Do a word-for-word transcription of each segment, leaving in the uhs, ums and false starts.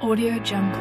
AudioJungle.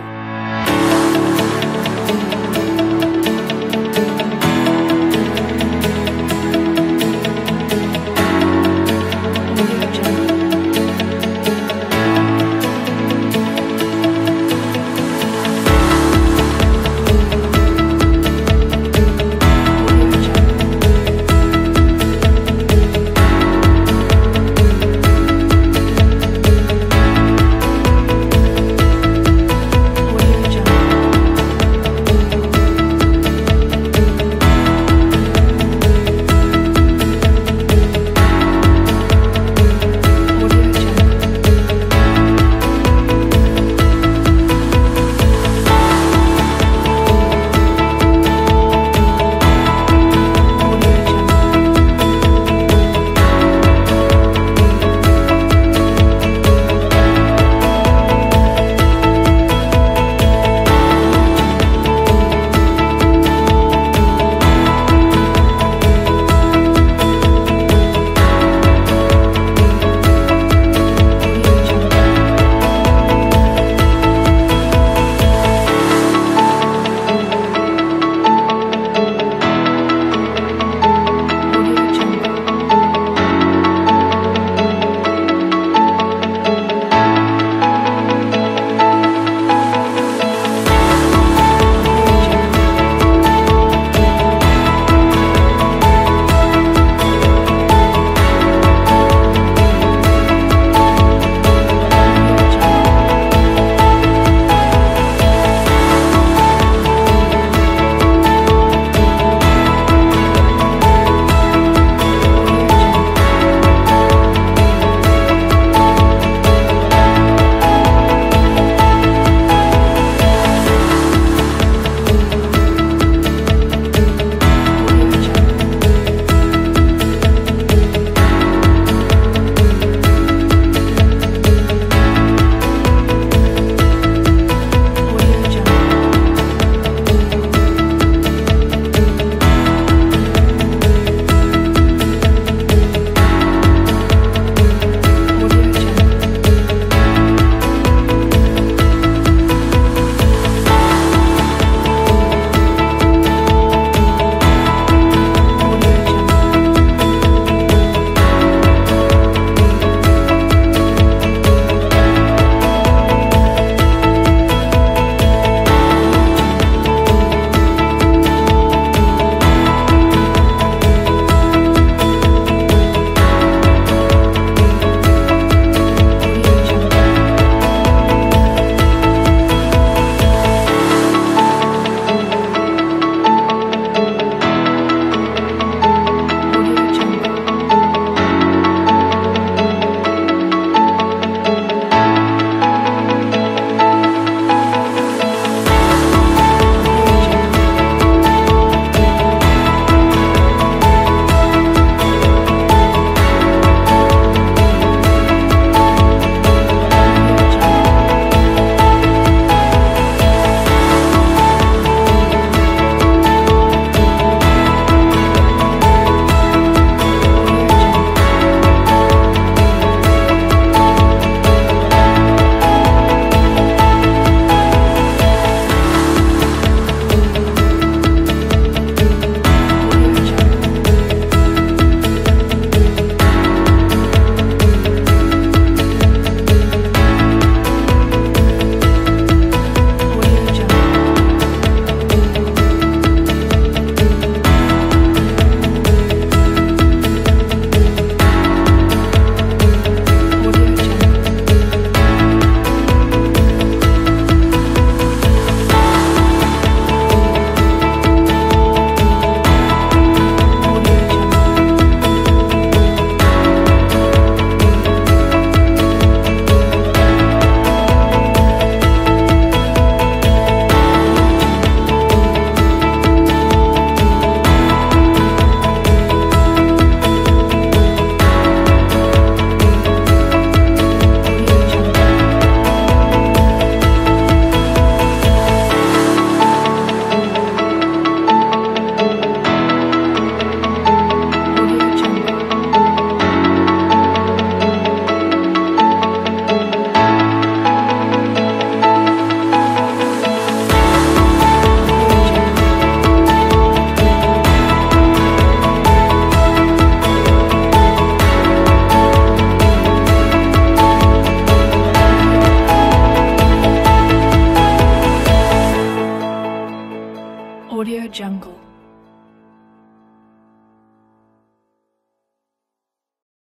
AudioJungle.